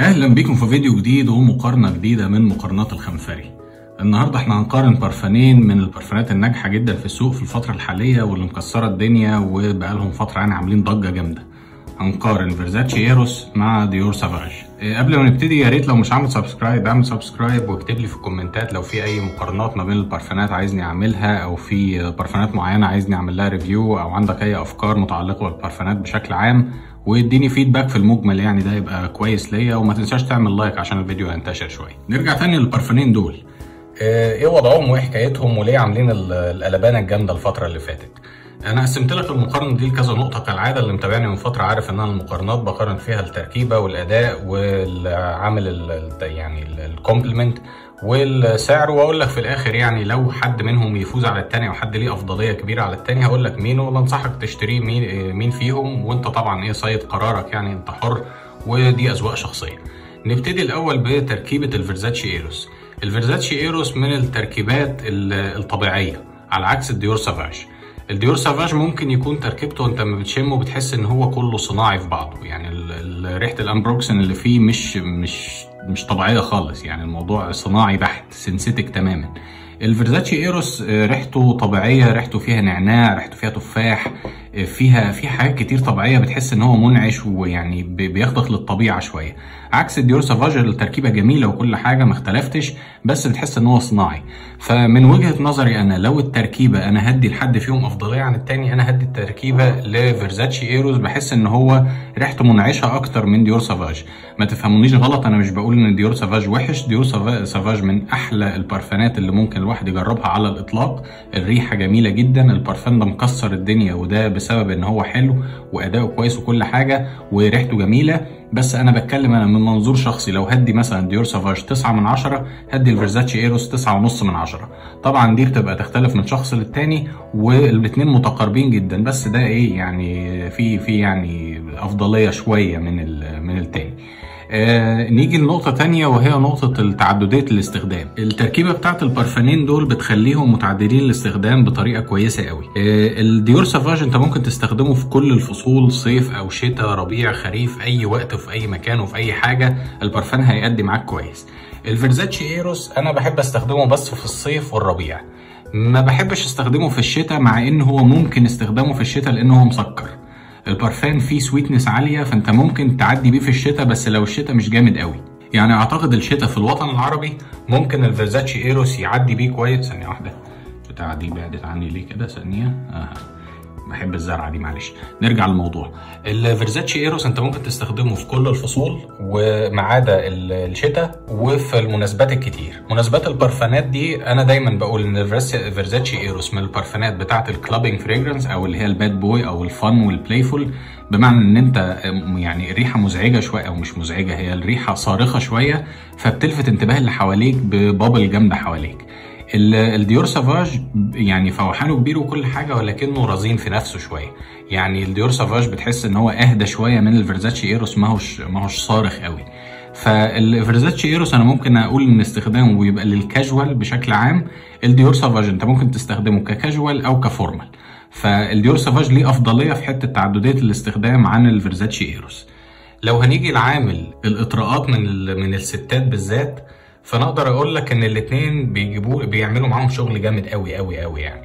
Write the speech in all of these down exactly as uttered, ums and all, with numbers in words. اهلا بيكم في فيديو جديد ومقارنه جديده من مقارنات الخنفري. النهارده احنا هنقارن بارفانين من البارفانات الناجحه جدا في السوق في الفتره الحاليه واللي مكسره الدنيا وبقالهم فتره يعني عاملين ضجه جامده. هنقارن فيرزاتشي ايروس مع ديور سافاج. قبل ما نبتدي يا ريت لو مش عامل سبسكرايب اعمل سبسكرايب واكتب لي في الكومنتات لو في اي مقارنات ما بين البارفانات عايزني اعملها او في بارفانات معينه عايزني اعمل لها ريفيو او عندك اي افكار متعلقه بالبارفانات بشكل عام واديني فيدباك في المجمل، يعني ده يبقى كويس ليا، وما تنساش تعمل لايك عشان الفيديو ينتشر شويه. نرجع تاني للبارفانين دول، ايه وضعهم وايه حكايتهم وليه عاملين القلبانه الجامده الفتره اللي فاتت. انا قسمت لك المقارنه دي لكذا نقطه كالعاده، اللي متابعني من فتره عارف ان انا المقارنات بقارن فيها التركيبه والاداء والعامل يعني الكومبلمنت والسعر، واقول لك في الاخر يعني لو حد منهم يفوز على الثاني او حد ليه افضليه كبيره على الثاني هقول لك مين وبنصحك تشتري مين مين فيهم، وانت طبعا ايه صيد قرارك، يعني انت حر ودي اذواق شخصيه. نبتدي الاول بتركيبه الفيرزاتشي ايروس. الفيرزاتشي ايروس من التركيبات الطبيعيه على عكس الديور سافاج. الديور سافاج ممكن يكون تركيبته انت لما بتشمه بتحس ان هو كله صناعي في بعضه، يعني ريحه الامبروكسن اللي فيه مش مش مش طبيعيه خالص، يعني الموضوع صناعي بحت سينثيتك تماما. الفيرزاتشي ايروس ريحته طبيعيه، ريحته فيها نعناع، ريحته فيها تفاح، فيها في حاجات كتير طبيعيه، بتحس ان هو منعش ويعني بيخضخ للطبيعه شويه، عكس الديور سافاج التركيبه جميله وكل حاجه ما اختلفتش بس بتحس ان هو صناعي. فمن وجهه نظري انا لو التركيبه انا هدي لحد فيهم افضليه عن الثاني انا هدي التركيبه لفيرزاتشي ايروس، بحس ان هو ريحته منعشه اكتر من ديور سافاج. ما تفهمونيش غلط، انا مش بقول ان ديور سافاج وحش، ديور سافاج من احلى البارفانات اللي ممكن الواحد يجربها على الاطلاق، الريحه جميله جدا، البارفان ده مكسر الدنيا وده بسبب ان هو حلو واداؤه كويس وكل حاجه وريحته جميله، بس انا بتكلم انا من منظور شخصي. لو هدي مثلا ديور سافاج تسعة من عشرة هدي الفيرزاتشي ايروس تسعة ونص من عشرة. طبعا دي بتبقى تختلف من شخص للتاني والاثنين متقاربين جدا، بس ده ايه يعني في في يعني افضليه شويه من من التاني. آه نيجي لنقطة تانية وهي نقطة تعددية الاستخدام. التركيبة بتاعت البارفانين دول بتخليهم متعددين الاستخدام بطريقة كويسة قوي. آه الديور سافاج انت ممكن تستخدمه في كل الفصول، صيف او شتاء، ربيع، خريف، اي وقت وفي اي مكان وفي اي حاجة البارفان هيأدي معاك كويس. الفيرزاتشي ايروس انا بحب استخدمه بس في الصيف والربيع، ما بحبش استخدمه في الشتاء، مع ان هو ممكن استخدامه في الشتاء لانه مسكر. البارفان فيه سويتنس عاليه فانت ممكن تعدي بيه في الشتاء، بس لو الشتاء مش جامد قوي، يعني اعتقد الشتاء في الوطن العربي ممكن الفيرزاتشي ايروس يعدي بيه كويس. ثانيه واحده بتاع دي بعدت عني ليه كده، ثانيه آه. بحب الزرعه دي معلش. نرجع للموضوع، الفيرزاتشي ايروس انت ممكن تستخدمه في كل الفصول وما عدا الشتاء وفي المناسبات الكتير. مناسبات البارفانات دي انا دايما بقول ان الفيرزاتشي ايروس من البارفانات بتاعه الكلابينج فريجرنس او اللي هي الباد بوي او الفن والبلايفول، بمعنى ان انت يعني الريحه مزعجه شويه او مش مزعجه، هي الريحه صارخه شويه فبتلفت انتباه اللي حواليك ببابل جامده حواليك. الديور سافاج يعني فوحانه كبير وكل حاجه ولكنه رزين في نفسه شويه، يعني الديور سافاج بتحس ان هو اهدى شويه من الفيرزاتشي ايروس، ماهوش ماهوش صارخ قوي. فالفيرزاتشي ايروس انا ممكن اقول ان استخدامه بيبقى للكاجوال بشكل عام، الديور سافاج انت ممكن تستخدمه ككاجوال او كفورمال، فالديور سافاج ليه افضليه في حته تعدديه الاستخدام عن الفيرزاتشي ايروس. لو هنيجي لعامل الاطراءات من من الستات بالذات، فانا اقدر اقول لك ان الاثنين بيجيبوا بيعملوا معاهم شغل جامد قوي قوي قوي. يعني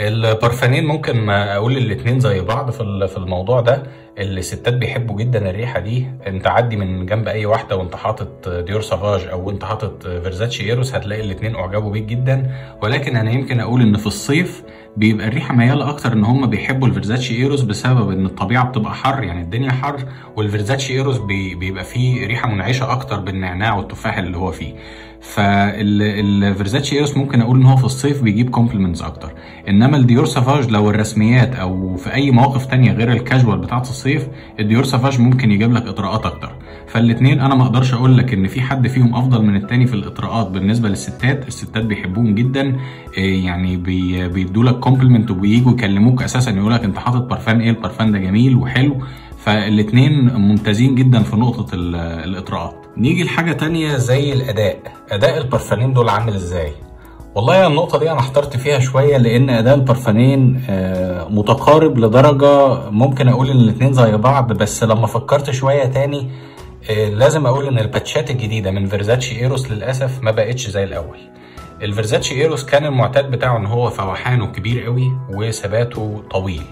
البارفانين ممكن ما اقول الاثنين زي بعض في في الموضوع ده، الستات بيحبوا جدا الريحه دي، انت عدي من جنب اي واحده وانت حاطط ديور سافاج او انت حاطط فيرزاتشي ايروس هتلاقي الاثنين اعجبوا بيك جدا، ولكن انا يمكن اقول ان في الصيف بيبقى الريحه مياله اكتر ان هم بيحبوا الفيرزاتشي ايروس بسبب ان الطبيعه بتبقى حر، يعني الدنيا حر، والفيرزاتشي ايروس بيبقى فيه ريحه منعشه اكتر بالنعناع والتفاح اللي هو فيه. فالفيرزاتشي ايروس ممكن اقول ان هو في الصيف بيجيب كومبلمنتس اكتر، انما الديور سافاج لو الرسميات او في اي مواقف ثانيه غير الكاجوال بتاعه الصيف الديور سافاج ممكن يجيب لك اطراءات اكتر. فالاثنين انا ما اقدرش اقول لك ان في حد فيهم افضل من الثاني في الاطراءات. بالنسبه للستات، الستات بيحبوهم جدا، يعني بي بيدوا لك كومبلمنت وبييجوا يكلموك اساسا يقول لك انت حاطط بارفان ايه، البارفان ده جميل وحلو، فالاثنين ممتازين جدا في نقطه الاطراءات. نيجي لحاجه ثانيه زي الاداء، اداء البارفانين دول عامل ازاي؟ والله النقطة دي أنا احترت فيها شوية لأن أداء البارفانين متقارب لدرجة ممكن أقول إن الاتنين زي بعض، بس لما فكرت شوية تاني لازم اقول ان الباتشات الجديده من فيرزاتشي ايروس للاسف ما بقتش زي الاول. الفيرزاتشي ايروس كان المعتاد بتاعه ان هو فواحانه كبير قوي وثباته طويل،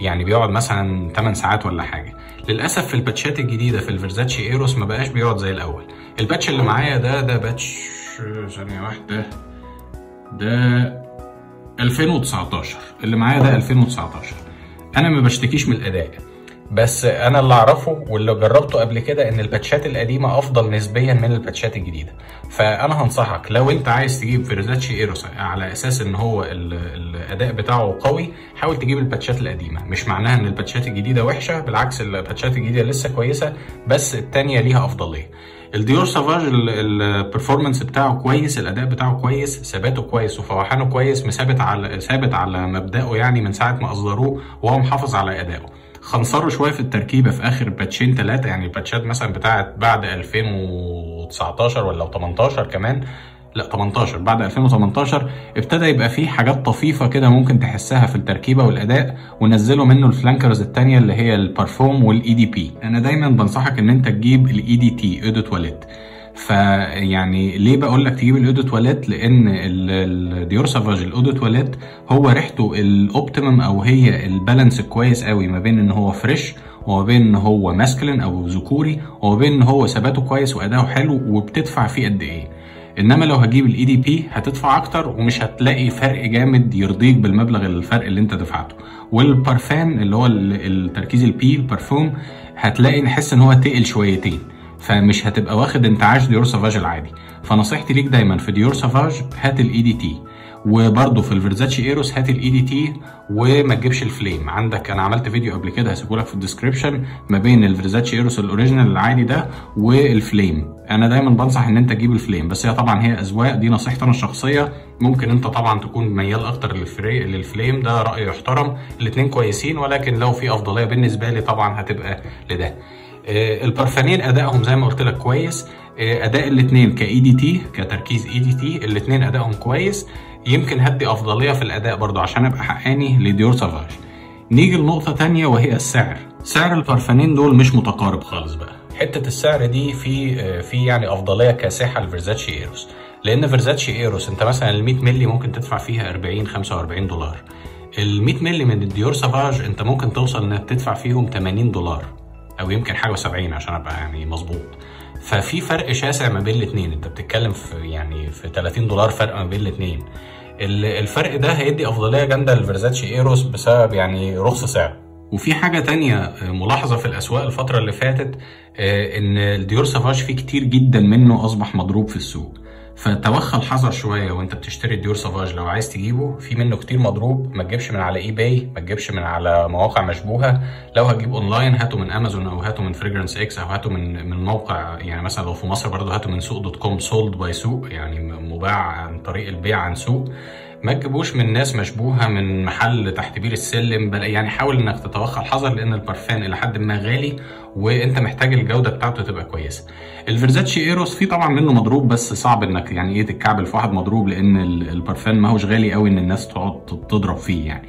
يعني بيقعد مثلا تمن ساعات ولا حاجه. للاسف في الباتشات الجديده في الفيرزاتشي ايروس ما بقاش بيقعد زي الاول. الباتش اللي معايا ده ده باتش ثانيه واحده، ده ألفين وتسعتاشر، اللي معايا ده ألفين وتسعتاشر. انا ما بشتكيش من الاداء، بس انا اللي اعرفه واللي جربته قبل كده ان الباتشات القديمه افضل نسبيا من الباتشات الجديده. فانا هنصحك لو انت عايز تجيب فيرزاتشي ايروس على اساس ان هو الاداء بتاعه قوي، حاول تجيب الباتشات القديمه. مش معناها ان الباتشات الجديده وحشه، بالعكس الباتشات الجديده لسه كويسه، بس الثانيه ليها افضليه. الديور سافاج البرفورمانس بتاعه كويس، الاداء بتاعه كويس، ثباته كويس وفواحانه كويس، مثابت على ثابت على مبدأه يعني من ساعه ما اصدروه وهو محافظ على ادائه. خنصروا شويه في التركيبه في اخر باتشين ثلاثه، يعني الباتشات مثلا بتاعت بعد ألفين وتسعتاشر ولا تمنتاشر كمان، لا تمنتاشر، بعد ألفين وتمنتاشر ابتدى يبقى فيه حاجات طفيفه كده ممكن تحسها في التركيبه والاداء، ونزلوا منه الفلانكرز الثانيه اللي هي البارفوم والاي دي بي. انا دايما بنصحك ان انت تجيب الاي دي تي اودو تواليت. فيعني ليه بقول لك تجيب الاودو تواليت؟ لان الديور سافاج الاودو تواليت هو ريحته الاوبتيمم، او هي البالانس الكويس قوي ما بين ان هو فريش وما بين ان هو ماسكلين او ذكوري وما بين ان هو ثباته كويس واداؤه حلو وبتدفع فيه قد ايه. انما لو هتجيب الاي دي بي هتدفع اكتر ومش هتلاقي فرق جامد يرضيك بالمبلغ الفرق اللي انت دفعته. والبارفان اللي هو التركيز البي البارفوم هتلاقي نحس ان هو تقل شويتين، فمش هتبقى واخد انتعاش ديور سافاج العادي. فنصيحتي ليك دايما في ديور سافاج هات الاي دي تي، وبرده في الفيرزاتشي ايروس هات الاي دي تي وما تجيبش الفليم. عندك انا عملت فيديو قبل كده هسيبهولك في الديسكريبشن ما بين الفيرزاتشي ايروس الاوريجينال العادي ده والفليم. انا دايما بنصح ان انت تجيب الفليم، بس هي طبعا هي اذواق، دي نصيحتي انا الشخصيه. ممكن انت طبعا تكون ميال اكتر للفليم، ده راي يحترم، الاثنين كويسين، ولكن لو في افضليه بالنسبه لي طبعا هتبقى لده. البرفانين ادائهم زي ما قلت لك كويس، اداء الاثنين كاي دي تي كتركيز اي دي تي الاثنين ادائهم كويس. يمكن هدي افضليه في الاداء برضو عشان ابقى حقاني لديور سافاج. نيجي لنقطه ثانيه وهي السعر. سعر البرفانين دول مش متقارب خالص بقى، حته السعر دي في في يعني افضليه كاسحه لفيرزاتشي ايروس، لان فيرزاتشي ايروس انت مثلا ال مية مللي ممكن تدفع فيها أربعين خمسة وأربعين دولار، ال مية مللي من الديور سافاج انت ممكن توصل انك تدفع فيهم تمانين دولار او يمكن حاجه وسبعين عشان ابقى يعني مظبوط. ففي فرق شاسع ما بين الاثنين، انت بتتكلم في يعني في تلاتين دولار فرق ما بين الاثنين. الفرق ده هيدي افضليه جامده للفيرزاتشي ايروس بسبب يعني رخص سعر. وفي حاجه تانية ملاحظه في الاسواق الفتره اللي فاتت، ان الديور سافاج فيه كتير جدا منه اصبح مضروب في السوق، فتوخى الحذر شويه وانت بتشتري الديور سافاج. لو عايز تجيبه في منه كتير مضروب، ما تجيبش من على اي باي، ما تجيبش من على مواقع مشبوهه. لو هتجيب اونلاين هاته من امازون، او هاته من فريجرنس اكس، او هاته من من موقع، يعني مثلا لو في مصر برضه هاته من سوق دوت كوم، سولد باي سوق، يعني مباع عن طريق البيع عن سوق. ما تجيبوش من ناس مشبوهه من محل تحت بير السلم، بل يعني حاول انك تتوخى الحذر لان البرفان الى حد ما غالي وانت محتاج الجوده بتاعته تبقى كويسه. الفيرزاتشي ايروس في طبعا منه مضروب، بس صعب انك يعني ايه تتكعبل في واحد مضروب، لان البرفان ما هوش غالي قوي ان الناس تقعد تضرب فيه يعني.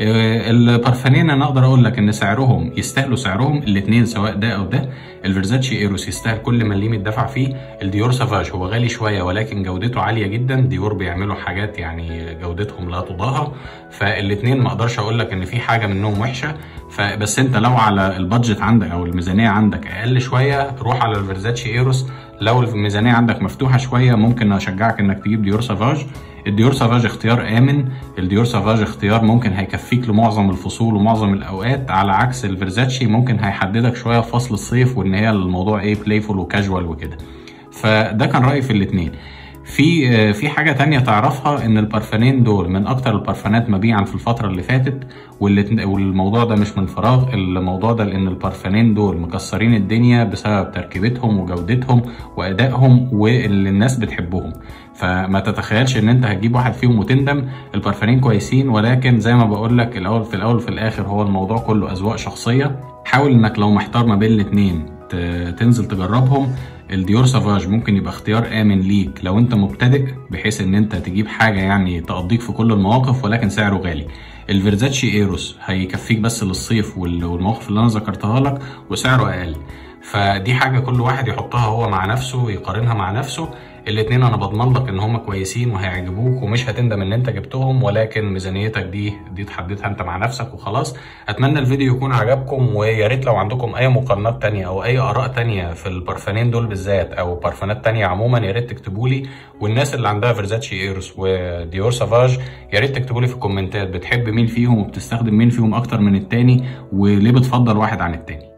البرفانين انا اقدر اقول لك ان سعرهم يستاهلوا سعرهم الاثنين، سواء ده او ده. الفيرزاتشي ايروس يستاهل كل مليم يدفع فيه. الديور سافاج هو غالي شويه ولكن جودته عاليه جدا، ديور بيعملوا حاجات يعني جودتهم لا تضاهى، فالاثنين ما اقدرش اقول لك ان في حاجه منهم وحشه. فبس انت لو على البادجت عندك او الميزانيه عندك اقل شويه روح على الفيرزاتشي ايروس، لو الميزانيه عندك مفتوحه شويه ممكن اشجعك انك تجيب ديور سافاج. الديور سافاج اختيار امن، الديور سافاج اختيار ممكن هيكفيك لمعظم الفصول ومعظم الاوقات، على عكس الفيرزاتشي ممكن هيحددك شويه في فصل الصيف وان هي الموضوع ايه بلايفول وكاجوال وكده. فده كان رايي في الاثنين. في في حاجه تانية تعرفها، ان البرفانين دول من اكتر البرفانات مبيعا في الفتره اللي فاتت، والموضوع ده مش من فراغ. الموضوع ده لان البرفانين دول مكسرين الدنيا بسبب تركيبتهم وجودتهم وادائهم واللي الناس بتحبهم. فما تتخيلش ان انت هتجيب واحد فيهم وتندم. البرفانين كويسين، ولكن زي ما بقول لك الاول في الاول في الاخر هو الموضوع كله اذواق شخصيه. حاول انك لو محتار ما بين الاثنين تنزل تجربهم. الديور سافاج ممكن يبقى اختيار امن ليك لو انت مبتدئ، بحيث ان انت تجيب حاجه يعني تقضيك في كل المواقف ولكن سعره غالي. الفيرزاتشي ايروس هيكفيك بس للصيف والمواقف اللي انا ذكرتها لك وسعره اقل. فدي حاجه كل واحد يحطها هو مع نفسه يقارنها مع نفسه. الاتنين انا بضمن لك ان هم كويسين وهيعجبوك ومش هتندم ان انت جبتهم، ولكن ميزانيتك دي دي تحددها انت مع نفسك وخلاص. اتمنى الفيديو يكون عجبكم، ويا ريت لو عندكم اي مقارنات تانية او اي اراء تانية في البرفانين دول بالذات او برفانات تانية عموما يا ريت تكتبوا لي. والناس اللي عندها فيرزاتشي ايروس وديور سافاج يا ريت تكتبوا لي في الكومنتات بتحب مين فيهم وبتستخدم مين فيهم اكتر من التاني، وليه بتفضل واحد عن التاني.